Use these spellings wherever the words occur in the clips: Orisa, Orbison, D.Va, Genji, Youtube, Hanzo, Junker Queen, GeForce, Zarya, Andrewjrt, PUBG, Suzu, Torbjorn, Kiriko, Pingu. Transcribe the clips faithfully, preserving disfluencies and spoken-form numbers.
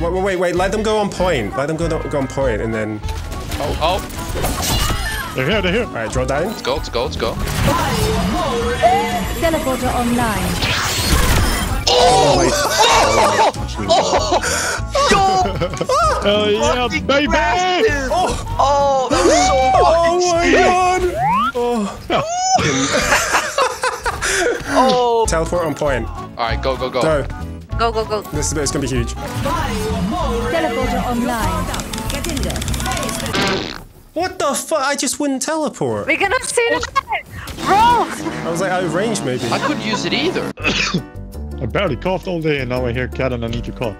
Wait, wait, wait, let them go on point. Let them go, go on point and then... Oh, oh. They're here, they're here. All right, draw down. Let's go, let's go, let's go. Teleporter online. Oh! Oh! Oh! Oh, yeah, baby! Oh! Oh, that was so fucking sick! Oh, my God! Oh! Oh! Teleport on point. All right, go, go, go. Go. Go, go, go. This is it's gonna be huge. Teleporter online. Get in there. What the fuck? I just wouldn't teleport. We cannot see it, bro. I was like out of range, maybe. I couldn't use it either. I barely coughed all day, and now I hear cat, and I need to cough.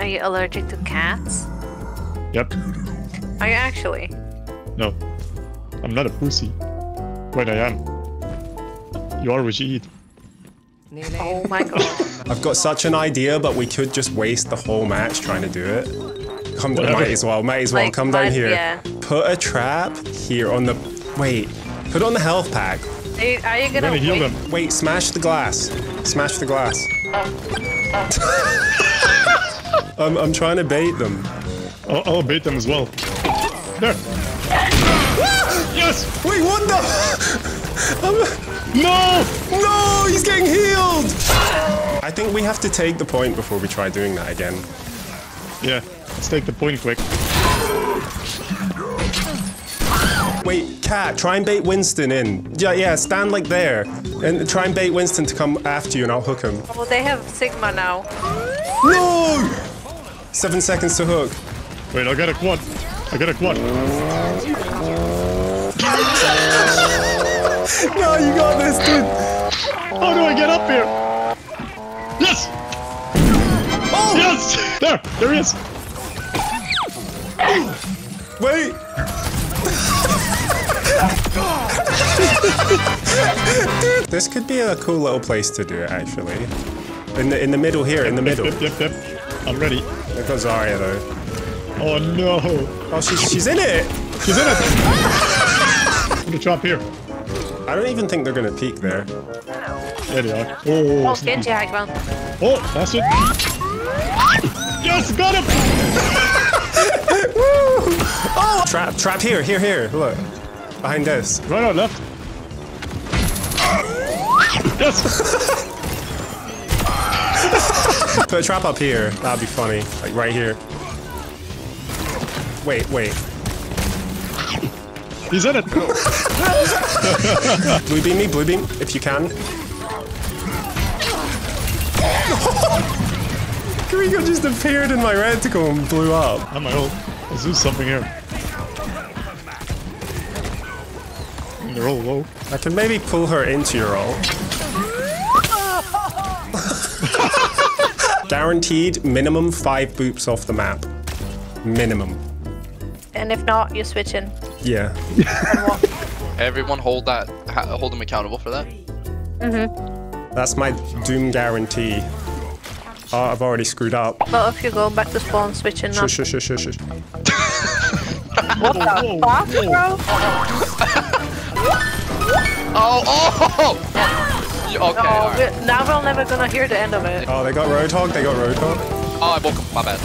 Are you allergic to cats? Yep. Are you actually? No, I'm not a pussy. Wait, I am. You are what you eat. Oh my God. I've got such an idea, but we could just waste the whole match trying to do it. Come down, might as well, might as well. Like, come down might, here. Yeah. Put a trap here on the... Wait, put on the health pack. Are you, are you gonna, gonna heal them? Wait, smash the glass. Smash the glass. Uh, uh. I'm, I'm trying to bait them. I'll, I'll bait them as well. There. Yes! Wait, what the... No! No! He's getting healed! I think we have to take the point before we try doing that again. Yeah, let's take the point quick. Wait, Cat, try and bait Winston in. Yeah, yeah, stand like there. And try and bait Winston to come after you and I'll hook him. Well, they have Sigma now. No! Seven seconds to hook. Wait, I got a quad. I got a quad. No, you got this, dude. How do I get up here? Yes! Oh! Yes! There! There he is! Wait! This could be a cool little place to do it, actually. In the in the middle here, yep, in the yep, middle. Yep, yep, yep. I'm ready. There goes Zarya, though. Oh, no! Oh, she, she's in it! She's in it! I'm gonna drop here. I don't even think they're gonna peek there. There they are. Oh, oh, stingy hagman. Oh, that's it. Yes, got him! Woo! Oh! Trap, trap here, here, here. Look. Behind this. Right on left. Yes! Put a trap up here. That'd be funny. Like right here. Wait, wait. He's in it! Blue beam me, blue beam, if you can. Kiriko just appeared in my reticle and blew up. I'm old. Let's do something here. They're all low. I can maybe pull her into your ult. Guaranteed minimum five boops off the map. Minimum. And if not, you're switching. Yeah. Everyone hold that, hold them accountable for that. Mm-hmm. That's my doom guarantee. Oh, I've already screwed up. Well, if you go back to spawn, switching now. Shush, shush, shush, shush. What the fuck, bro? Oh, oh! Okay, no, all right. Now we're never gonna hear the end of it. Oh, they got Roadhog, they got Roadhog. Oh, I woke up, my bad.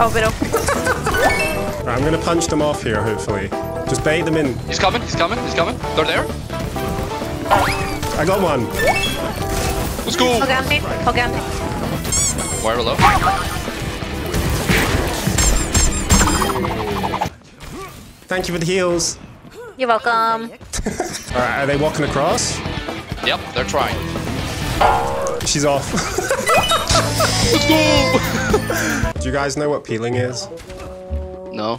Oh, Widow. Right, I'm gonna punch them off here, hopefully. Just bait them in. He's coming, he's coming, he's coming. They're there. I got one. Let's go. Hog me, hog me. Wire low. Thank you for the heals. You're welcome. Alright, are they walking across? Yep, they're trying. She's off. Let's go. Do you guys know what peeling is? No.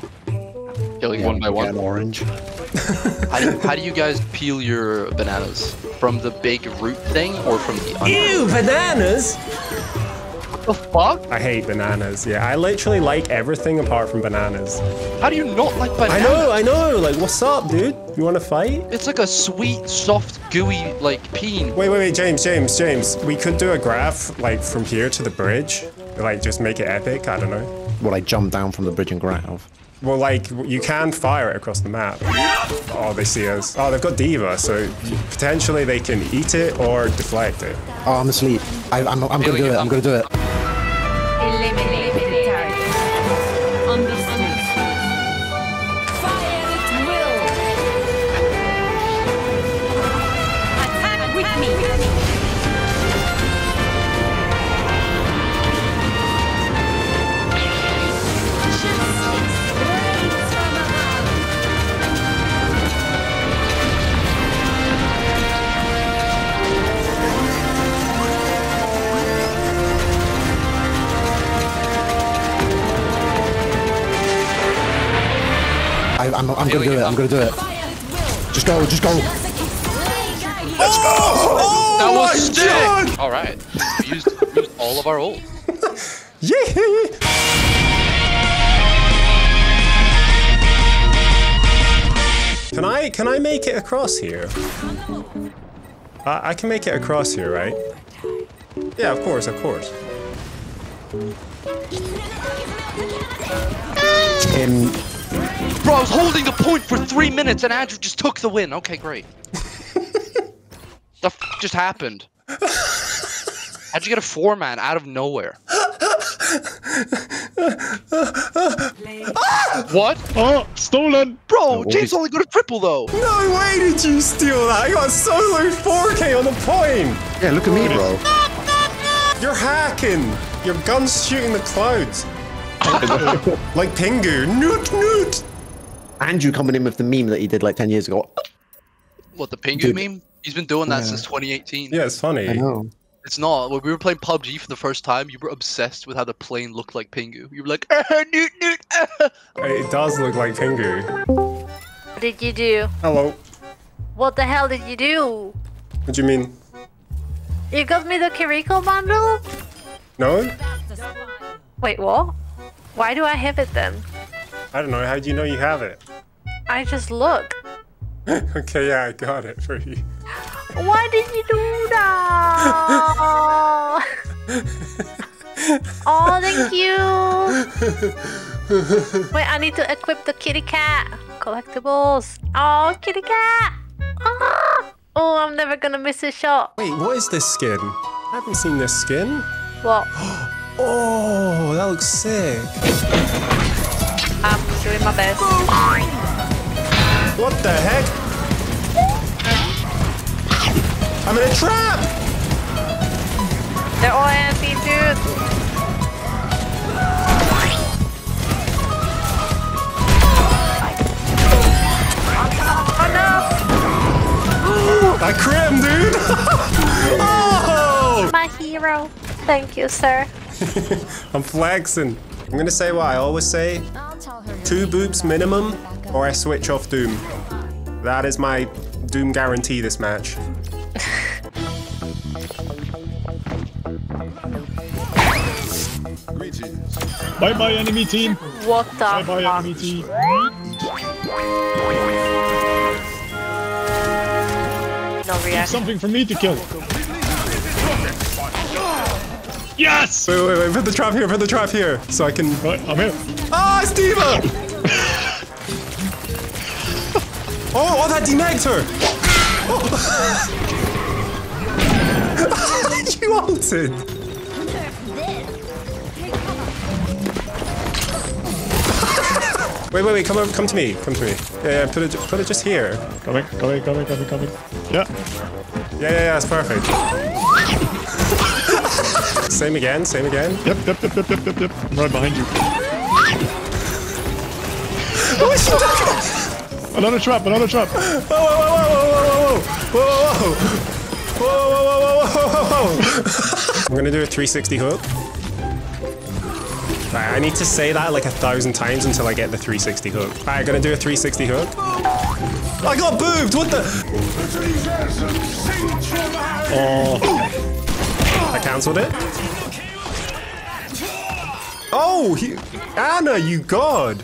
Killing yeah, one by one. Orange. how, do, how do you guys peel your bananas? From the big root thing or from the under? Ew, bananas! What the fuck? I hate bananas. Yeah, I literally like everything apart from bananas. How do you not like bananas? I know, I know. Like, what's up, dude? You want to fight? It's like a sweet, soft, gooey, like, peen. Wait, wait, wait, James, James, James. We could do a graph, like, from here to the bridge. Like, just make it epic. I don't know. Well, I jump down from the bridge and grab. Well, like, you can fire it across the map. Oh, they see us. Oh, they've got D.Va, so potentially they can eat it or deflect it. Oh, I'm asleep. I, I'm, I'm gonna do it, I'm gonna do it. I'm, I'm gonna do it. I'm gonna do it. Just go. Just go. Let's go. Oh, that was sick. God. All right. We used, we used all of our ult. Yeah. Can I, can I make it across here? Uh, I can make it across here, right? Yeah, of course, of course. Um, Bro, I was holding the point for three minutes and Andrew just took the win. Okay, great. The f just happened? How'd you get a four-man out of nowhere? What? Oh, stolen! Bro, no, James only got a triple though! No way did you steal that! I got soloed four K on the point! Yeah, look at me, bro. You're hacking! Your gun's shooting the clouds. Like Pingu. Noot, noot! Andrew coming in with the meme that he did like ten years ago. What, the Pingu Dude. meme? He's been doing that yeah. since twenty eighteen. Yeah, it's funny. I know. It's not. When we were playing P U B G for the first time, you were obsessed with how the plane looked like Pingu. You were like, ah, noot, noot, ah. It does look like Pingu. What did you do? Hello. What the hell did you do? What do you mean? You got me the Kiriko bundle? No. Wait, what? Why do I have it then? I don't know. How do you know you have it? I just look. Okay, yeah, I got it for you. Why did you do that? Oh, thank you. Wait, I need to equip the kitty cat collectibles. Oh, kitty cat. Oh, oh, I'm never gonna miss a shot. Wait, what is this skin? I haven't seen this skin. What? Oh, that looks sick. I'm doing my best. What the heck? I'm in a trap! They're all empty, dude! Oh no! I crammed, dude! Oh! My hero. Thank you, sir. I'm flexing. I'm gonna say what I always say. Two boobs minimum, or I switch off Doom. That is my Doom guarantee this match. Bye bye enemy team. What the Bye bye fuck? enemy team. No reaction. Something for me to kill. Yes! Wait, wait, wait, put the trap here, put the trap here. So I can... Right, I'm here. Ah, it's D.Va! oh, oh, that denagged her! Oh. You ulted! Wait, wait, wait, come over, come to me, come to me. Yeah, yeah, put it, put it just here. Coming, coming, coming, coming, coming. Yeah. Yeah, yeah, yeah, it's perfect. Same again, same again. Yep, yep, yep, yep, yep, yep, yep. I'm right behind you. Another trap, another trap. Whoa, whoa, whoa, whoa, whoa, whoa, whoa, whoa, whoa, whoa, whoa, whoa, whoa. I'm gonna do a three sixty hook. I need to say that like a thousand times until I get the three sixty hook. Alright, gonna do a three sixty hook. I got boobed! What the? Oh. I cancelled it. Oh! He... Anna, you god!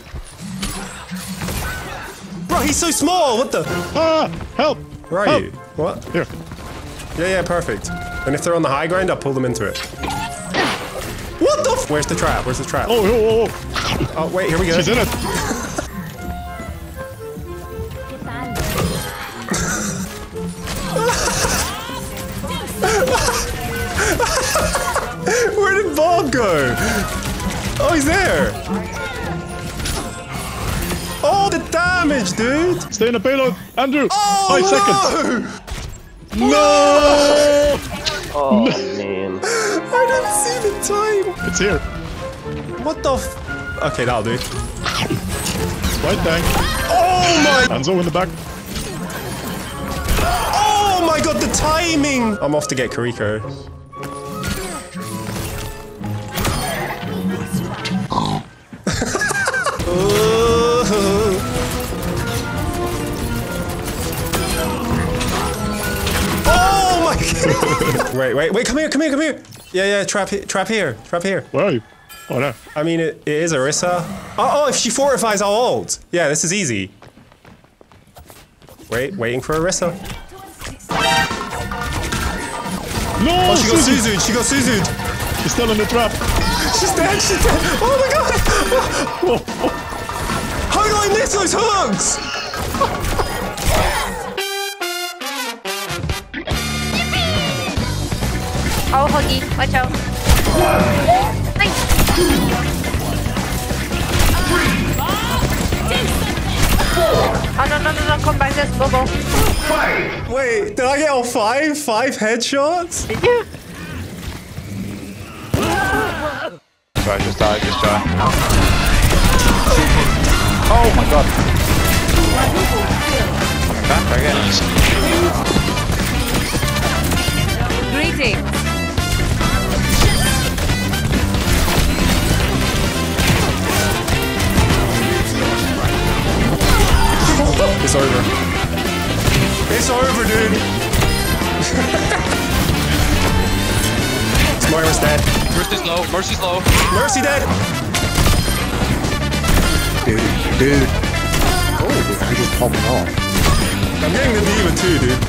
Bro, he's so small! What the? Ah! Help! Where are help. you? What? Here. Yeah, yeah, perfect. And if they're on the high ground, I'll pull them into it. What the f- Where's the trap? Where's the trap? Oh, oh, oh. Oh, wait, here we go. She's in it. Where did Bob go? Oh, he's there. Oh, the damage, dude. Stay in the payload. Andrew, oh, five no. seconds. No! Oh, man. I didn't see the time! It's here. What the f... Okay, that'll do. Right tank. Oh my... Hanzo in the back. Oh my god, the timing! I'm off to get Kiriko. Wait, wait, wait, come here, come here, come here. Yeah, yeah, trap, trap here, trap here. Whoa. Oh, no. I mean, it, it is Orisa. Oh, oh, if she fortifies, I'll ult. Yeah, this is easy. Wait, waiting for Orisa. No! Oh, she got Suzu'd, she got Suzu'd. She's still in the trap. She's dead, she's dead. Oh, my God. Oh, oh. How do I miss those hooks? Oh, Huggy, watch out. Oh, no, no, no, no, come back, there's Bobo. Wait, did I get all five? Five headshots? Yeah. Try, just die, just try. Oh my god. Coming back again. Greetings. It's over. It's over, dude. Moira's dead. Mercy's low. Mercy's low. Mercy dead. Dude, dude. Oh, dude, I'm just popping off. I'm getting the D.Va too, dude.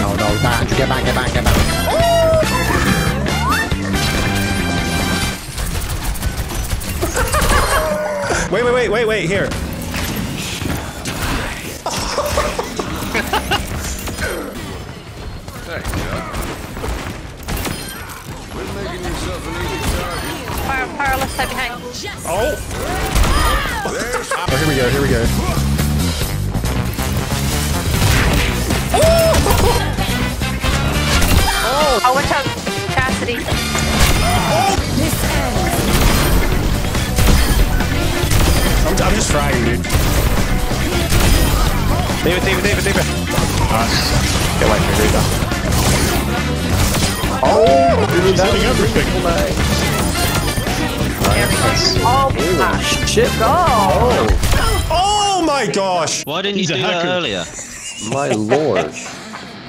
No, no, nah, get back, get back, get back. Oh! Wait, wait, wait, wait, wait, here. There you go. Fire, fire, left side behind. Oh! Oh, here we go, here we go. Oh! Oh, watch out, Chastity. Oh. I'm, I'm just frying, dude. David, David, David, David. Nice. Get away from me, Rita. Oh, dude, that's everything. Nice. Oh, gosh. Shit. Oh. Oh, my gosh. Why didn't you do that earlier? My lord.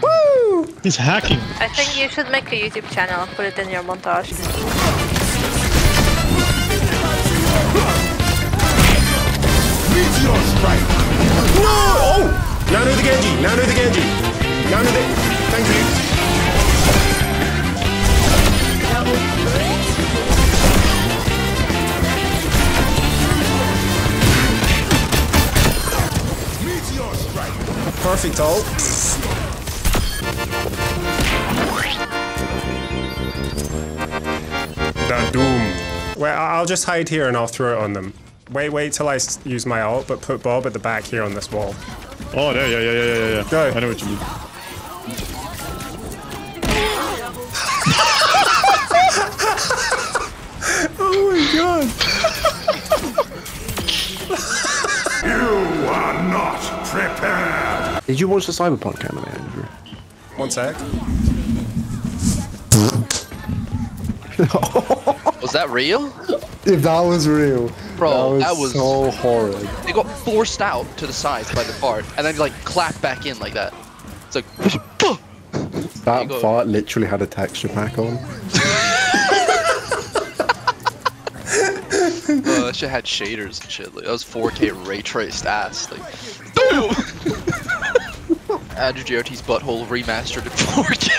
Woo! He's hacking. I think you should make a YouTube channel and put it in your montage. No! Oh! Now do the Genji. Now do the Genji. Now do the... Thank you. Perfect ult. The doom. Well, I'll just hide here and I'll throw it on them. Wait, wait till I use my ult, but put Bob at the back here on this wall. Oh, yeah, yeah, yeah, yeah, yeah, yeah. Go. I know what you mean. Oh my god! You are not prepared! Did you watch the Cyberpunk anime, Andrew? One sec. Was that real? If that was real. Bro, that was, that was so horrid. They got forced out to the sides by the fart, and then like clapped back in like that. It's like... That fart literally had a texture pack on. Oh, that shit had shaders and shit. Like, that was four K ray traced ass. Like, boom! Andrew G R T's butthole remastered in four K.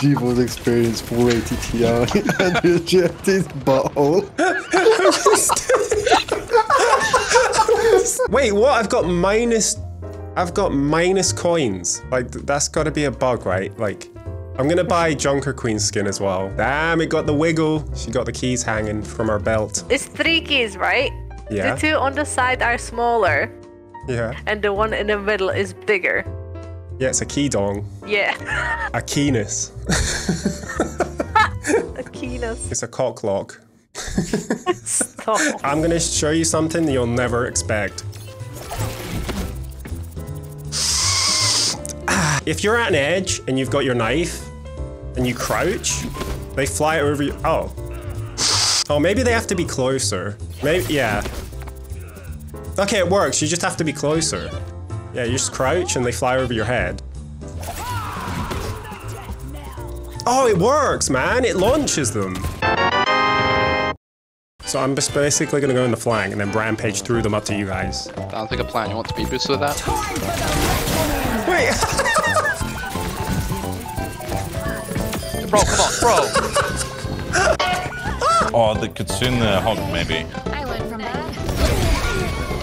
GeForce Experience four eighty T I. Andrew G R T's butthole. Wait, what? I've got minus. I've got minus coins. Like, that's gotta be a bug, right? Like. I'm gonna buy Junker Queen skin as well. Damn, it got the wiggle. She got the keys hanging from her belt. It's three keys, right? Yeah. The two on the side are smaller. Yeah. And the one in the middle is bigger. Yeah, it's a key dong. Yeah. A keyness. A keyness. It's a cock lock. Stop. I'm gonna show you something that you'll never expect. If you're at an edge and you've got your knife and you crouch, they fly over you. Oh. Oh, maybe they have to be closer. Maybe, yeah. Okay, it works. You just have to be closer. Yeah, you just crouch and they fly over your head. Oh, it works, man! It launches them! So I'm just basically gonna go in the flank and then rampage through them up to you guys. Sounds like a plan. You want to be boosted with that? Wait! Bro, come on, bro! Oh, the Kitsune hog, maybe. I learned from that.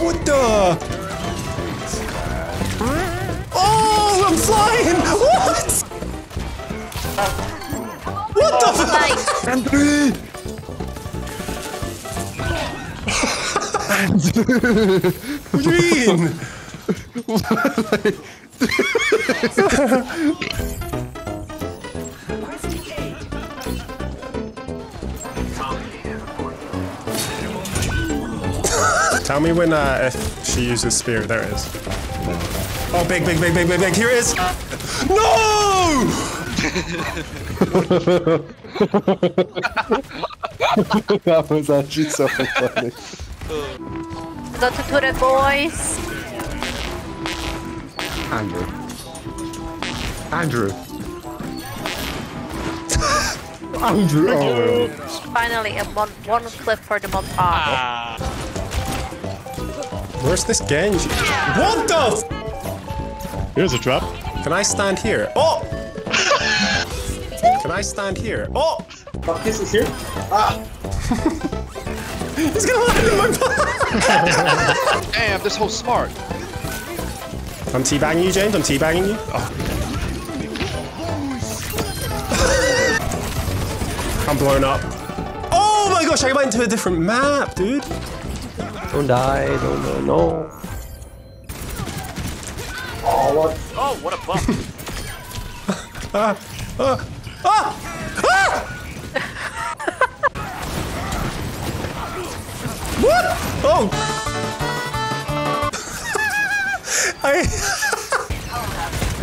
What the? Oh, I'm flying! What? What the fuck? Andrew! What do you mean? Tell me when uh, if she uses spear. There it is. Oh, big, big, big, big, big, big. Here it is. No! That was actually so funny. Go to put it, boys. Andrew. Andrew. Andrew. Oh. Finally, a mod one clip for the mod. Ah. Where's this Genji? What the? Here's a trap. Can I stand here? Oh! Can I stand here? Oh! Fuck, is this here? Ah! He's gonna land in my butt! Damn, this whole smart. I'm teabagging you, James. I'm teabagging you. Oh. I'm blown up. Oh my gosh, I went to a different map, dude. Don't die, don't, no, no. Oh, what? Oh, what a bump. ah, ah, ah, ah! What? Oh! I...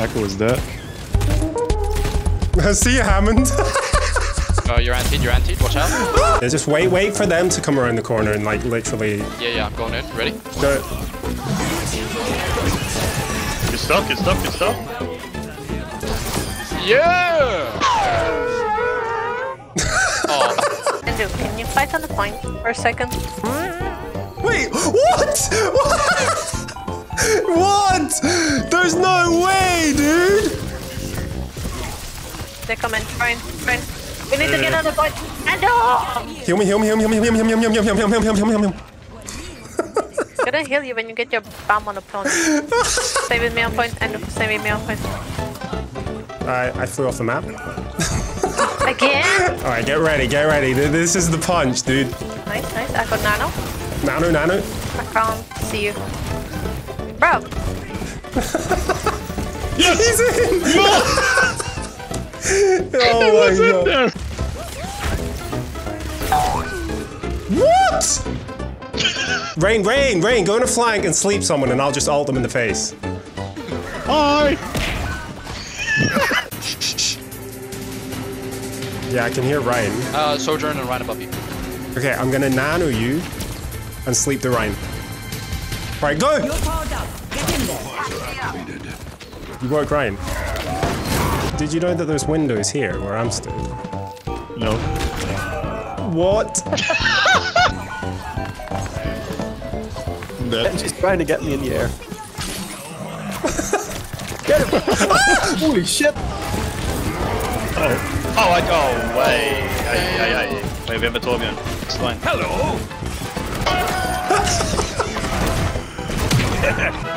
Heck was that? See you, Hammond. Oh, you're antied, you're antied, watch out. Yeah, just wait, wait for them to come around the corner and like literally... Yeah, yeah, I'm going in, ready? Go. You're stuck, you're stuck, you're stuck. Yeah! Oh. Andrew, can you fight on the point for a second? Wait, what? What? What? There's no way, dude! They come in, try and, try and. We need to get on the point. Ando! Heal me, heal me, heal me, heal me, heal me, heal me, heal me, heal me, heal me, heal me, heal me. Gonna heal you when you get your bomb on the point. Stay with me on point, Ando. Stay with me on point. Alright, I flew off the map. Again? Alright, get ready, get ready. This is the punch, dude. Nice, nice. I got nano. Nano, nano. I can't see you. Bro! Yes! He's in! No! Oh my God. There. What? Rain, rain, rain, go in a flank and sleep someone and I'll just ult them in the face. Hi! Yeah, I can hear Ryan. Uh, Sojourn and Ryan above you. Okay, I'm gonna nano you and sleep the Ryan. Alright, go! You're powered up. Get in there. You work, Ryan. Did you know that there's windows here where I'm stood? No. What? No. She's trying to get me in the air. Get him! Ah! Holy shit! Oh. Oh, I go away. Aye, aye, aye. Wait, we have a Torbjorn. It's fine. Hello!